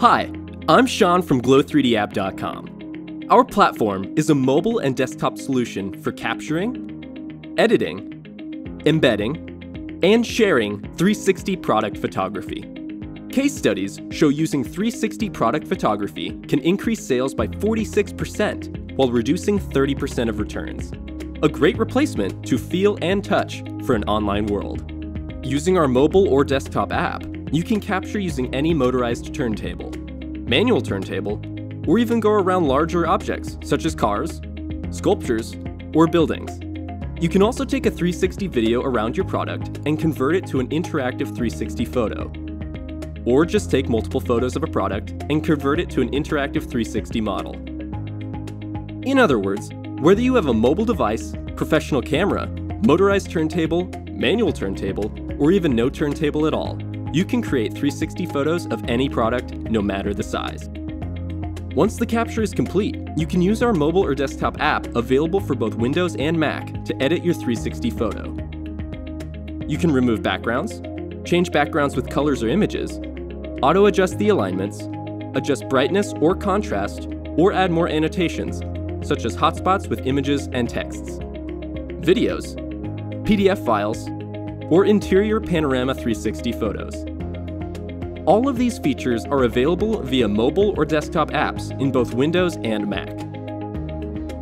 Hi, I'm Sean from Glo3Dapp.com. Our platform is a mobile and desktop solution for capturing, editing, embedding, and sharing 360 product photography. Case studies show using 360 product photography can increase sales by 46% while reducing 30% of returns. A great replacement to feel and touch for an online world. Using our mobile or desktop app, you can capture using any motorized turntable, manual turntable, or even go around larger objects such as cars, sculptures, or buildings. You can also take a 360 video around your product and convert it to an interactive 360 photo. Or just take multiple photos of a product and convert it to an interactive 360 model. In other words, whether you have a mobile device, professional camera, motorized turntable, manual turntable, or even no turntable at all, you can create 360 photos of any product, no matter the size. Once the capture is complete, you can use our mobile or desktop app available for both Windows and Mac to edit your 360 photo. You can remove backgrounds, change backgrounds with colors or images, auto-adjust the alignments, adjust brightness or contrast, or add more annotations, such as hotspots with images and texts, videos, PDF files, or interior panorama 360 photos. All of these features are available via mobile or desktop apps in both Windows and Mac.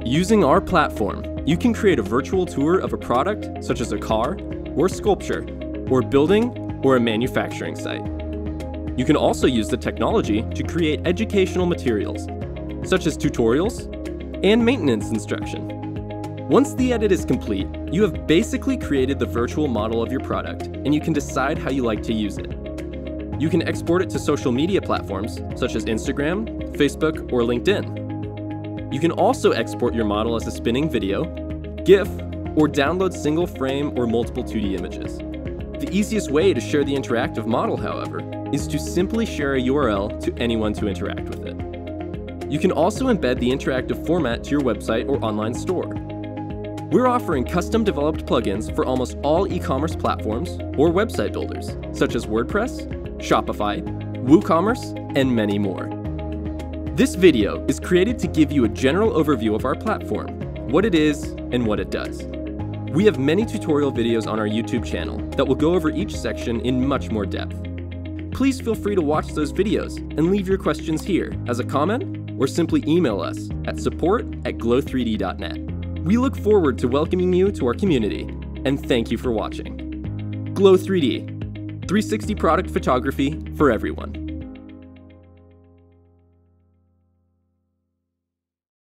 Using our platform, you can create a virtual tour of a product such as a car or sculpture or building or a manufacturing site. You can also use the technology to create educational materials such as tutorials and maintenance instruction. Once the edit is complete, you have basically created the virtual model of your product, and you can decide how you like to use it. You can export it to social media platforms such as Instagram, Facebook, or LinkedIn. You can also export your model as a spinning video, GIF, or download single frame or multiple 2D images. The easiest way to share the interactive model, however, is to simply share a URL to anyone to interact with it. You can also embed the interactive format to your website or online store. We're offering custom-developed plugins for almost all e-commerce platforms or website builders, such as WordPress, Shopify, WooCommerce, and many more. This video is created to give you a general overview of our platform, what it is, and what it does. We have many tutorial videos on our YouTube channel that will go over each section in much more depth. Please feel free to watch those videos and leave your questions here as a comment or simply email us at support@glo3d.net. We look forward to welcoming you to our community, and thank you for watching. Glo3D, 360 product photography for everyone.